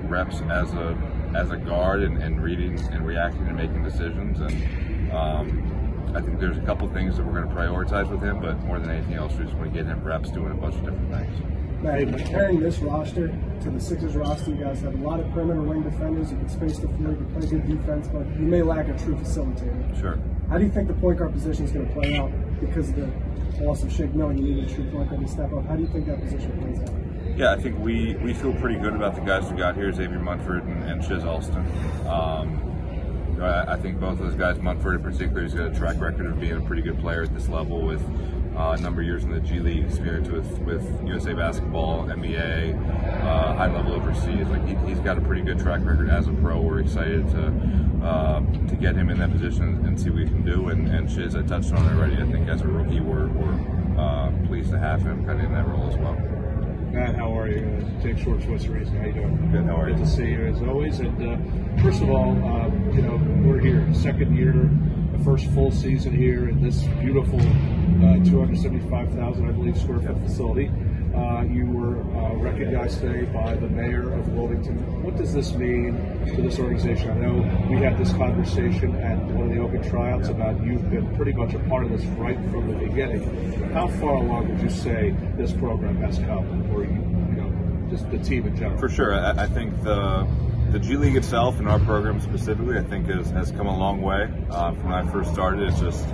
reps as a as a guard and, and reading and reacting and making decisions. And um, I think there's a couple things that we're going to prioritize with him, but more than anything else, we just want to get him reps doing a bunch of different things. Right, but comparing this roster to the Sixers roster, you guys have a lot of perimeter wing defenders. You can space the floor, you can play good defense, but you may lack a true facilitator. Sure. How do you think the point guard position is going to play out because of the loss of Shake Milton? You need a true point guard to step up. How do you think that position plays out? Yeah, I think we, we feel pretty good about the guys we got here, Xavier Munford and, and Shizz Alston. Um, I think both of those guys, Munford in particular, has got a track record of being a pretty good player at this level, with uh, a number of years in the G League, experience with, with U S A Basketball, N B A, uh, high level overseas. Like he, he's got a pretty good track record as a pro. We're excited to uh, to get him in that position and see what we can do. And, and Shizz, I touched on it already. I think as a rookie, we're, we're uh, pleased to have him kind of in that role as well. Matt, how are you? Uh, Jake Schwartz, what's the reason? How you doing? Good, how are you? Good to see you as always. And uh, first of all, uh, you know, we're here, second year, the first full season here in this beautiful uh, two hundred seventy-five thousand, I believe, square foot facility. Uh, you were uh, recognized today by the mayor of Wilmington. What does this mean to this organization? I know we had this conversation at one of the open tryouts about you've been pretty much a part of this right from the beginning. How far along would you say this program has come, or you, you know, just the team in general? For sure. I, I think the the G League itself and our program specifically, I think, is, has come a long way uh, from when I first started. It's just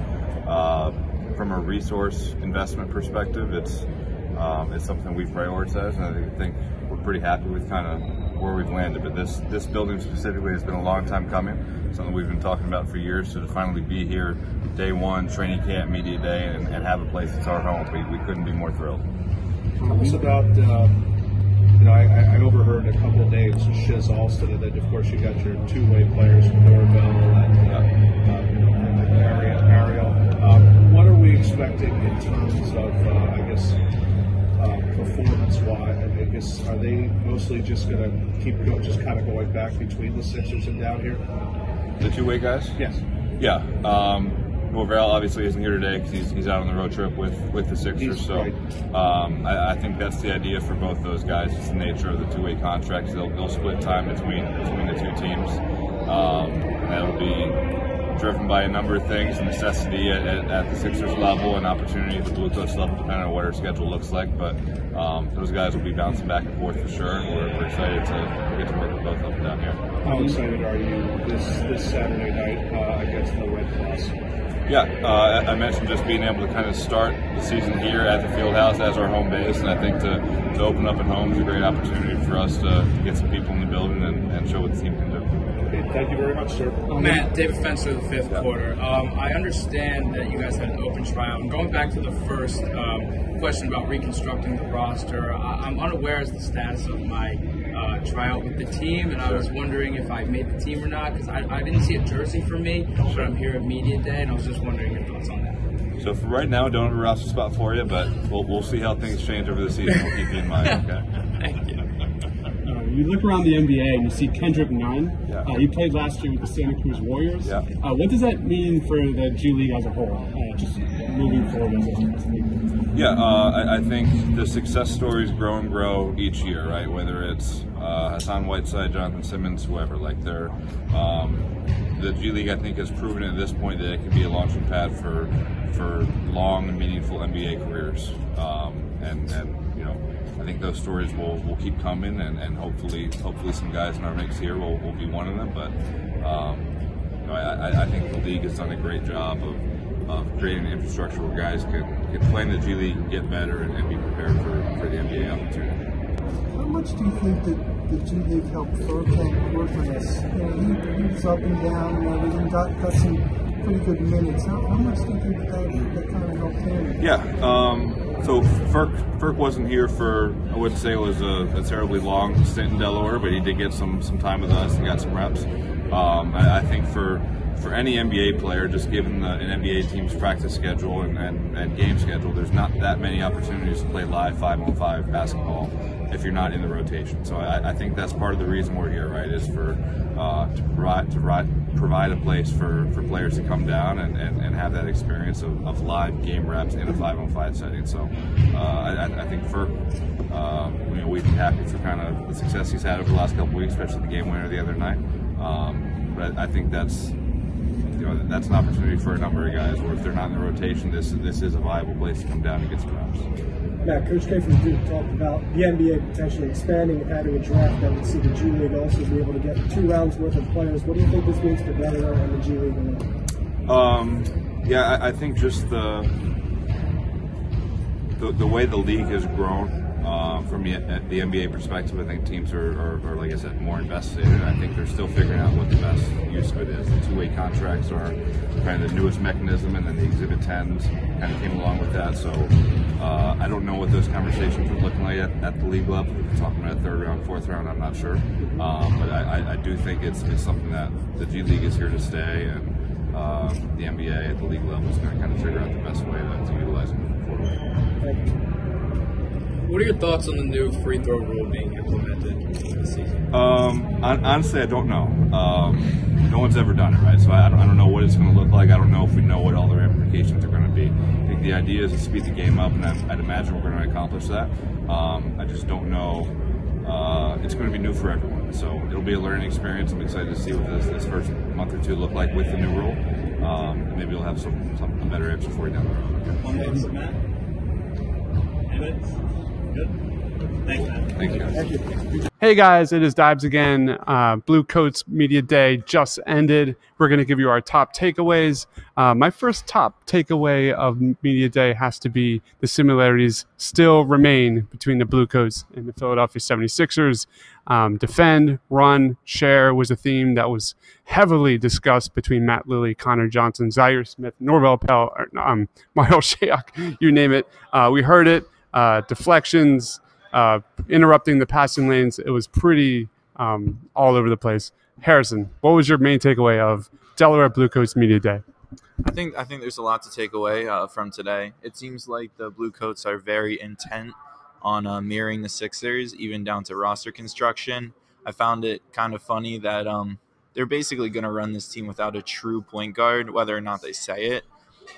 uh, from a resource investment perspective, it's Um, it's something we prioritize, and I think we're pretty happy with kind of where we've landed. But this this building specifically has been a long time coming, something we've been talking about for years. So to finally be here, day one, training camp, media day, and, and have a place that's our home, we, we couldn't be more thrilled. Tell us about, uh, you know, I, I overheard a couple of names, Shizz Alston, and then of course you got your two-way players from Norvell and uh, Marial. Marial. Um, what are we expecting in terms of, uh, I guess, Uh, performance-wise, I guess, are they mostly just going to keep going, just kind of going back between the Sixers and down here? The two-way guys? Yes. Yeah. Um, Norvell obviously isn't here today because he's, he's out on the road trip with, with the Sixers. He's so right. um, I, I think that's the idea for both those guys. It's the nature of the two-way contracts. They'll, they'll split time between between the two teams. Um, and that'll be driven by a number of things, necessity at, at, at the Sixers level and opportunity at the Blue Coats level, depending on what our schedule looks like. But um, those guys will be bouncing back and forth for sure, and we're, we're excited to get to work with both of them down here. How excited are you this, this Saturday night uh, against the Red Cross? Yeah, uh, I mentioned just being able to kind of start the season here at the Fieldhouse as our home base, and I think to, to open up at home is a great opportunity for us to get some people in the building and, and show what the team can do. Thank you very much, sir. Matt, David Fenster of the fifth yeah. quarter. Um, I understand that you guys had an open trial. And going back to the first um, question about reconstructing the roster, I- I'm unaware as the status of my uh, tryout with the team, and I was wondering if I made the team or not, because I-, I didn't see a jersey for me, but I'm here at media day, and I was just wondering your thoughts on that. So for right now, don't have a roster spot for you, but we'll, we'll see how things change over the season. We'll keep you in mind. Okay. Thank you. You look around the N B A and you see Kendrick Nunn. Yeah. Uh, he played last year with the Santa Cruz Warriors. Yeah. Uh, what does that mean for the G League as a whole, uh, just moving forward as a league? Yeah, uh, I, I think the success stories grow and grow each year, right? Whether it's uh, Hassan Whiteside, Jonathan Simmons, whoever. Like they're, um, the G League, I think, has proven at this point that it can be a launching pad for for long and meaningful N B A careers. Um, and, and, you know, I think those stories will, will keep coming, and, and hopefully hopefully some guys in our mix here will, will be one of them. But um, you know, I, I think the league has done a great job of, of creating an infrastructure where guys can, can play in the G League, get better, and, and be prepared for, for the N B A opportunity. How much do you think that the G League helped Furkan Korkmaz? You know, he, he was up and down and everything, got, got some pretty good minutes. How, how much do you think that, that kind of helped him? Yeah. Um, So Furk, Furk wasn't here for, I wouldn't say it was a, a terribly long stint in Delaware, but he did get some, some time with us and got some reps. Um, I, I think for for any N B A player, just given the, an N B A team's practice schedule and, and, and game schedule, there's not that many opportunities to play live five-on-five basketball if you're not in the rotation. So I, I think that's part of the reason we're here, right, is for uh, to provide to provide, provide a place for, for players to come down and, and, and have that experience of, of live game reps in a five-on-five setting. So uh, I, I think for uh, you know, we've been happy for kind of the success he's had over the last couple weeks, especially the game winner the other night. Um, but I think that's You know, that's an opportunity for a number of guys where if they're not in the rotation, this this is a viable place to come down and get some reps. Matt, Coach K from Duke talked about the N B A potentially expanding and having a draft that would see the G League also be able to get two rounds worth of players. What do you think this means for Delaware and the G League? And um, yeah, I, I think just the, the the way the league has grown. Uh, from the, the N B A perspective, I think teams are, are, are, like I said, more invested in it. I think they're still figuring out what the best use of it is. The two-way contracts are kind of the newest mechanism, and then the Exhibit tens kind of came along with that. So uh, I don't know what those conversations are looking like at, at the league level. We're talking about third round, fourth round, I'm not sure. Um, but I, I, I do think it's, it's something that the G League is here to stay, and uh, the N B A at the league level is going to kind of figure out the best way to, to utilize it moving forward. What are your thoughts on the new free throw rule being implemented this season? Um, honestly, I don't know. Um, no one's ever done it, right? So I don't, I don't know what it's going to look like. I don't know if we know what all the ramifications are going to be. I think the idea is to speed the game up, and I'd, I'd imagine we're going to accomplish that. Um, I just don't know. Uh, it's going to be new for everyone, so it'll be a learning experience. I'm excited to see what this, this first month or two look like with the new rule. Um, maybe we'll have some, some a better answer for you down the road. One more from Matt. Emmett. Hey guys, it is Dives again. Uh, Blue Coats Media Day just ended. We're going to give you our top takeaways. Uh, my first top takeaway of Media Day has to be the similarities still remain between the Blue Coats and the Philadelphia seventy-sixers. Um, defend, run, share was a theme that was heavily discussed between Matt Lilly, Connor Johnson, Zhaire Smith, Norvell Powell, um, Marial Shayok, you name it. Uh, we heard it. Uh, deflections, uh, interrupting the passing lanes. It was pretty um, all over the place. Harrison, what was your main takeaway of Delaware Blue Coats Media Day? I think I think there's a lot to take away uh, from today. It seems like the Blue Coats are very intent on uh, mirroring the Sixers, even down to roster construction. I found it kind of funny that um, they're basically going to run this team without a true point guard, whether or not they say it.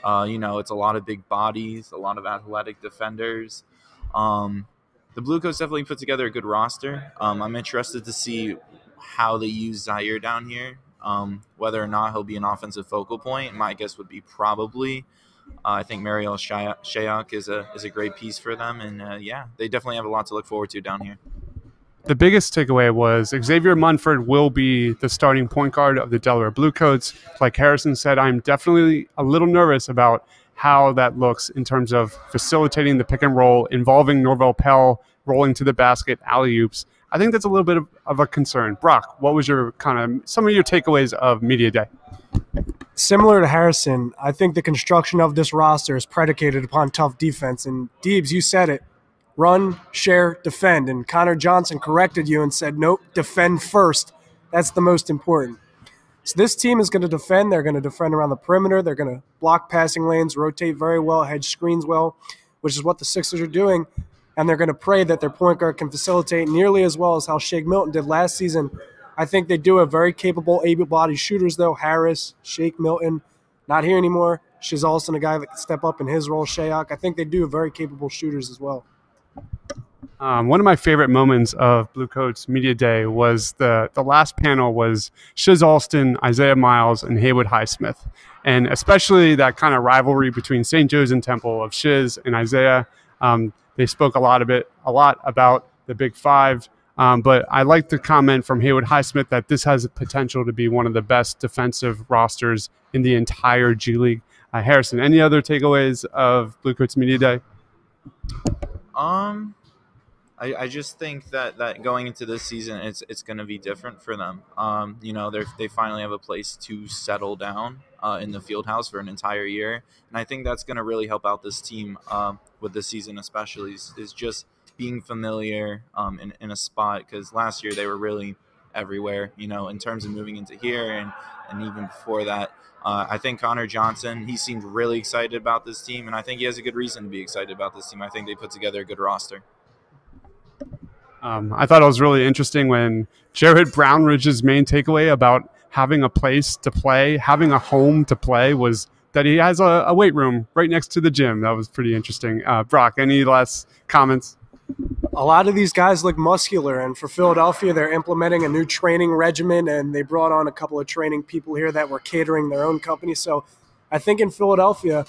Uh, you know, it's a lot of big bodies, a lot of athletic defenders. Um, the Blue Coats definitely put together a good roster. Um, I'm interested to see how they use Zhaire down here, um, whether or not he'll be an offensive focal point. My guess would be probably. Uh, I think Marial Shayok is a, is a great piece for them. And, uh, yeah, they definitely have a lot to look forward to down here. The biggest takeaway was Xavier Munford will be the starting point guard of the Delaware Blue Coats. Like Harrison said, I'm definitely a little nervous about how that looks in terms of facilitating the pick and roll, involving Norvell Powell, rolling to the basket, alley-oops. I think that's a little bit of, of a concern. Brock, what was your kind of some of your takeaways of Media Day? Similar to Harrison, I think the construction of this roster is predicated upon tough defense. And Dives, you said it. Run, share, defend. And Connor Johnson corrected you and said, nope, defend first. That's the most important. So this team is going to defend. They're going to defend around the perimeter. They're going to block passing lanes, rotate very well, hedge screens well, which is what the Sixers are doing. and they're going to pray that their point guard can facilitate nearly as well as how Shake Milton did last season. I think they do have very capable, able-bodied shooters, though. Harris, Shake Milton, not here anymore. Shizz Alston, a guy that can step up in his role, Shayok. I think they do have very capable shooters as well. Um, one of my favorite moments of Blue Coats Media Day was the, the last panel was Shizz Alston, Isaiah Miles, and Haywood Highsmith. And especially that kind of rivalry between Saint Joe's and Temple of Shizz and Isaiah. Um, they spoke a lot, of it, a lot about the Big Five. Um, but I like the comment from Haywood Highsmith that this has the potential to be one of the best defensive rosters in the entire G League. Uh, Harrison, any other takeaways of Blue Coats Media Day? Um... I, I just think that, that going into this season, it's it's going to be different for them. Um, you know, they they finally have a place to settle down uh, in the Fieldhouse for an entire year, and I think that's going to really help out this team uh, with this season, especially is, is just being familiar um, in in a spot, because last year they were really everywhere. You know, in terms of moving into here and and even before that. Uh, I think Connor Johnson, he seemed really excited about this team, and I think he has a good reason to be excited about this team. I think they put together a good roster. Um, I thought it was really interesting when Jared Brownridge's main takeaway about having a place to play, having a home to play, was that he has a, a weight room right next to the gym. That was pretty interesting. Uh, Brock, any last comments? A lot of these guys look muscular, and for Philadelphia, they're implementing a new training regimen, and they brought on a couple of training people here that were catering their own company. So I think in Philadelphia,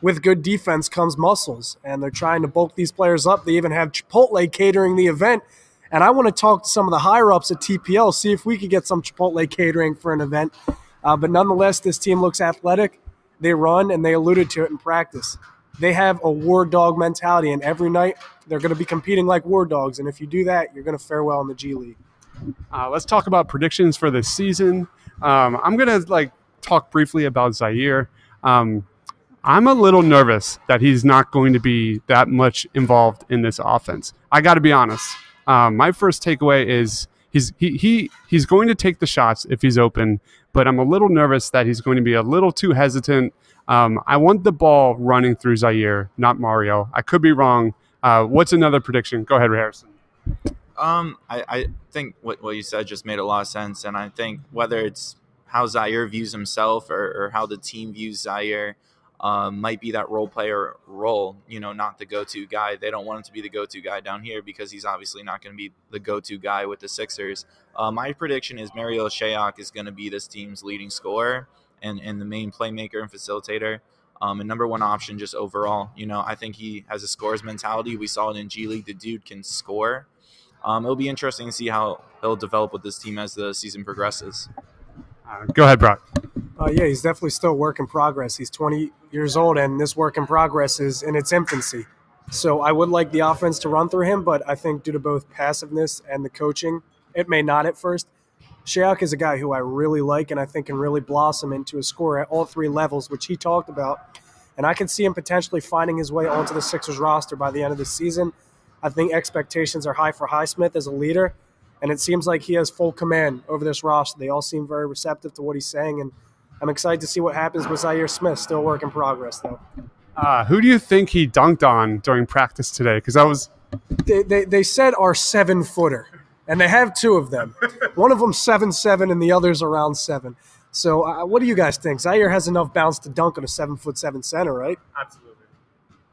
with good defense comes muscles, and they're trying to bulk these players up. They even have Chipotle catering the event, and I want to talk to some of the higher-ups at T P L, see if we could get some Chipotle catering for an event. Uh, but nonetheless, this team looks athletic. They run, and they alluded to it in practice. They have a war dog mentality, and every night they're going to be competing like war dogs, and if you do that, you're going to fare well in the G League. Uh, let's talk about predictions for this season. Um, I'm going to like talk briefly about Zhaire. Um I'm a little nervous that he's not going to be that much involved in this offense. I got to be honest. Um, my first takeaway is he's he he he's going to take the shots if he's open, but I'm a little nervous that he's going to be a little too hesitant. Um, I want the ball running through Zhaire, not Mario. I could be wrong. Uh, what's another prediction? Go ahead, Harrison. Um, I, I think what what you said just made a lot of sense, and I think whether it's how Zhaire views himself or, or how the team views Zhaire. Um, might be that role player role, you know, not the go-to guy. They don't want him to be the go-to guy down here because he's obviously not going to be the go-to guy with the Sixers. Uh, my prediction is Marial Shayok is going to be this team's leading scorer and, and the main playmaker and facilitator. Um, and number one option just overall. You know, I think he has a scorer's mentality. We saw it in G League. The dude can score. Um, it'll be interesting to see how he'll develop with this team as the season progresses. Uh, go ahead, Brock. Uh, yeah, he's definitely still a work in progress. He's twenty years old, and this work in progress is in its infancy. So I would like the offense to run through him, but I think due to both passiveness and the coaching, it may not at first. Shayok is a guy who I really like and I think can really blossom into a scorer at all three levels, which he talked about. And I can see him potentially finding his way onto the Sixers roster by the end of the season. I think expectations are high for Highsmith as a leader, and it seems like he has full command over this roster. They all seem very receptive to what he's saying, and I'm excited to see what happens with Zhaire Smith. Still work in progress, though. Uh, who do you think he dunked on during practice today? Because I was they, they they said our seven footer, and they have two of them. One of them seven seven, and the other's around seven. So, uh, what do you guys think? Zhaire has enough bounce to dunk on a seven foot seven center, right? Absolutely.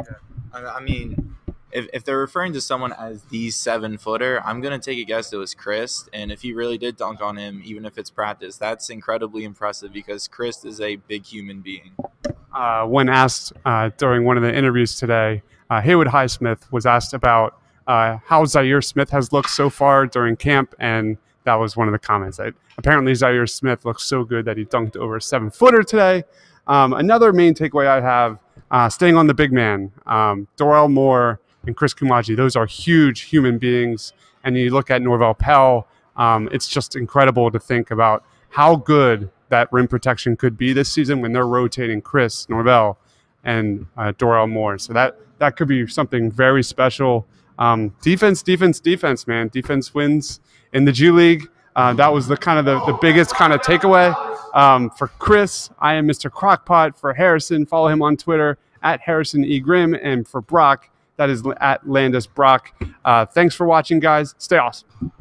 Yeah. I, I mean, if if they're referring to someone as the seven footer, I'm gonna take a guess it was Christ. And if he really did dunk on him, even if it's practice, that's incredibly impressive because Christ is a big human being. Uh, when asked uh, during one of the interviews today, uh, Haywood Highsmith was asked about uh, how Zhaire Smith has looked so far during camp, and that was one of the comments. That apparently Zhaire Smith looked so good that he dunked over a seven footer today. Um, another main takeaway I have, uh, staying on the big man, um, Doral Moore and Christ Koumadje, those are huge human beings. And you look at Norvell Powell, um, it's just incredible to think about how good that rim protection could be this season when they're rotating Chris, Norvell, and uh, Doral Moore. So that, that could be something very special. Um, defense, defense, defense, man. Defense wins in the G League. Uh, that was the kind of the, the biggest kind of takeaway. Um, for Chris, I am Mister Crockpot. For Harrison, follow him on Twitter, at Harrison E. Grimm. And for Brock, That is at Landis Brock. Uh, thanks for watching, guys. Stay awesome.